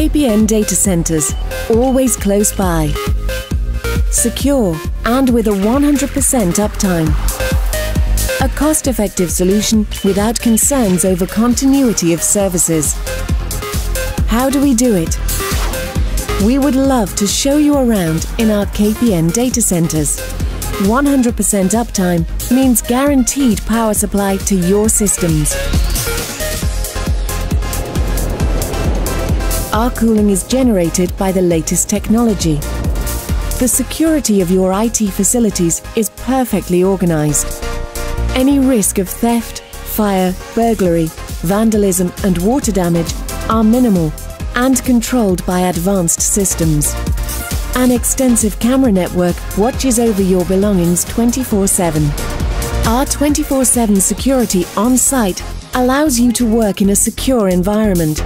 KPN data centers, always close by, secure and with a 100% uptime. A cost-effective solution without concerns over continuity of services. How do we do it? We would love to show you around in our KPN data centers. 100% uptime means guaranteed power supply to your systems. Our cooling is generated by the latest technology. The security of your IT facilities is perfectly organized. Any risk of theft, fire, burglary, vandalism and water damage are minimal and controlled by advanced systems. An extensive camera network watches over your belongings 24/7. Our 24/7 security on-site allows you to work in a secure environment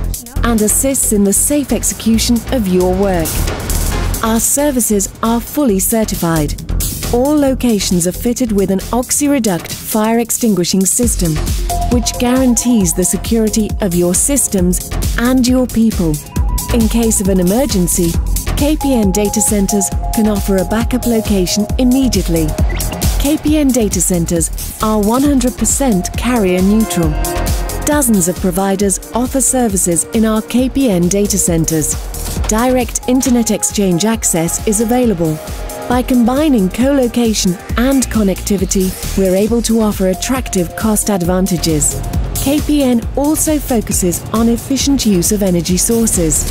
and assists in the safe execution of your work. Our services are fully certified. All locations are fitted with an OxyReduct fire extinguishing system, which guarantees the security of your systems and your people. In case of an emergency, KPN data centers can offer a backup location immediately. KPN data centers are 100% carrier neutral. Dozens of providers offer services in our KPN data centers. Direct internet exchange access is available. By combining co-location and connectivity, we're able to offer attractive cost advantages. KPN also focuses on efficient use of energy sources.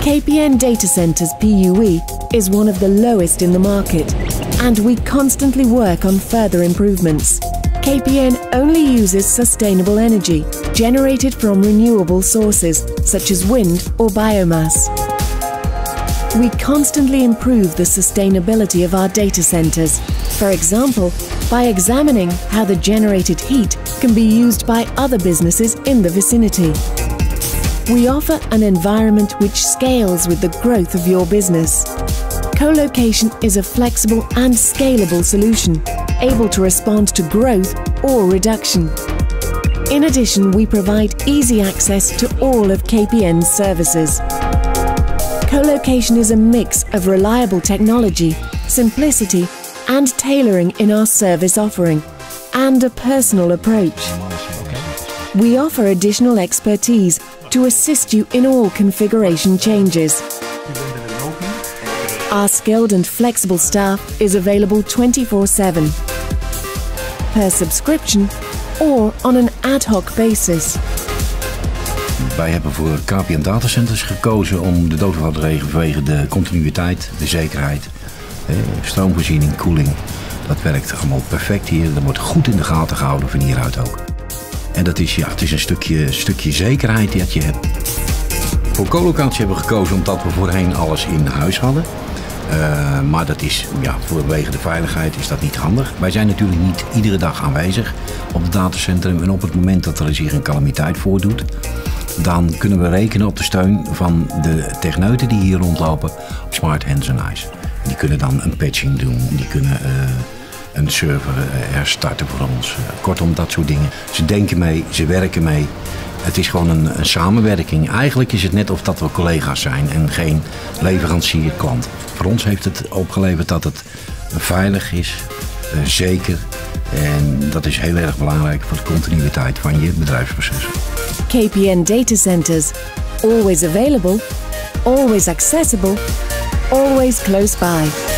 KPN data centers PUE is one of the lowest in the market, and we constantly work on further improvements. KPN only uses sustainable energy generated from renewable sources such as wind or biomass. We constantly improve the sustainability of our data centers, for example, by examining how the generated heat can be used by other businesses in the vicinity. We offer an environment which scales with the growth of your business. Co-location is a flexible and scalable solution, able to respond to growth or reduction. In addition, we provide easy access to all of KPN's services. Co-location is a mix of reliable technology, simplicity, and tailoring in our service offering, and a personal approach. We offer additional expertise to assist you in all configuration changes. Our skilled and flexible staff is available 24/7, per subscription or on an ad hoc basis. Wij hebben voor KPN datacenters gekozen om de doodslag te regelen vanwege de continuïteit, de zekerheid, stroomvoorziening, koeling. Dat werkt allemaal perfect hier. Dat wordt goed in de gaten gehouden van hieruit ook. En dat is, ja, het is een stukje zekerheid dat je hebt. Voor co-locatie hebben we gekozen omdat we voorheen alles in huis hadden. Maar dat is, ja, vanwege de veiligheid is dat niet handig. Wij zijn natuurlijk niet iedere dag aanwezig op het datacentrum. En op het moment dat er zich een calamiteit voordoet, dan kunnen we rekenen op de steun van de techneuten die hier rondlopen op Smart Hands and Eyes. Die kunnen dan een patching doen, die kunnen een server herstarten voor ons. Kortom, dat soort dingen. Ze denken mee, ze werken mee. Het is gewoon een samenwerking. Eigenlijk is het net of dat we collega's zijn en geen leverancier-klant. Voor ons heeft het opgeleverd dat het veilig is, zeker. En dat is heel erg belangrijk voor de continuïteit van je bedrijfsprocessen. KPN data centers. Always available, always accessible, always close by.